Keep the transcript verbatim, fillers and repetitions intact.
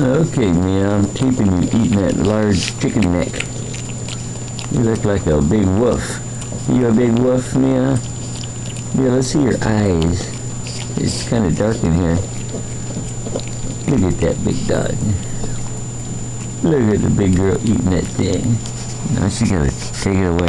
Okay, Mia, I'm taping you eating that large chicken neck. You look like a big wolf. You a big wolf, Mia? Mia, let's see your eyes. It's kind of dark in here. Look at that big dog. Look at the big girl eating that thing. Now she's gonna take it away.